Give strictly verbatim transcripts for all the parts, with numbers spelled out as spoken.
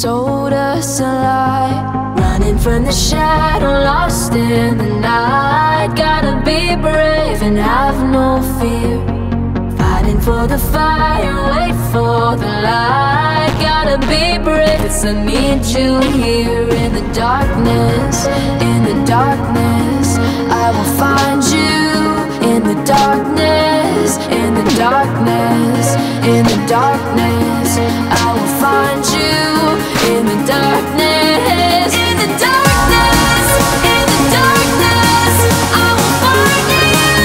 sold us a lie. Running from the shadow, lost in the night. Gotta be brave and have no fear. Fighting for the fire, wait for the light. Gotta be brave, it's I need you here. In the darkness, in the darkness, I will find you. In the darkness, in the darkness, in the darkness, I will find you. In the darkness, in the darkness, in the darkness, I will find you.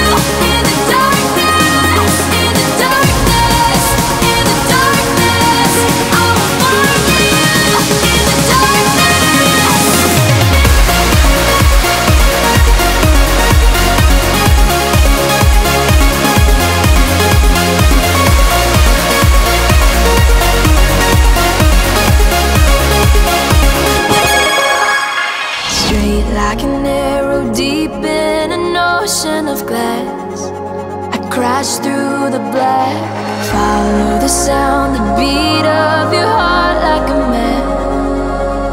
In the darkness, in the darkness, in the darkness, I will find you. In the darkness. Like an arrow deep in an ocean of glass, I crash through the black. Follow the sound, the beat of your heart like a man.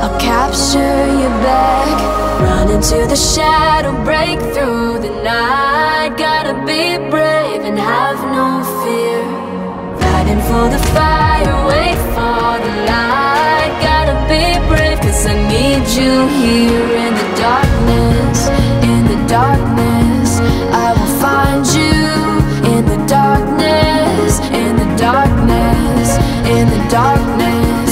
I'll capture you back. Run into the shadow, break through the night. Gotta be brave and have no fear. Fighting for the fire, wait for the light. Gotta be brave, cause I need you here. In the darkness, in the darkness, I will find you. In the darkness, in the darkness, in the darkness.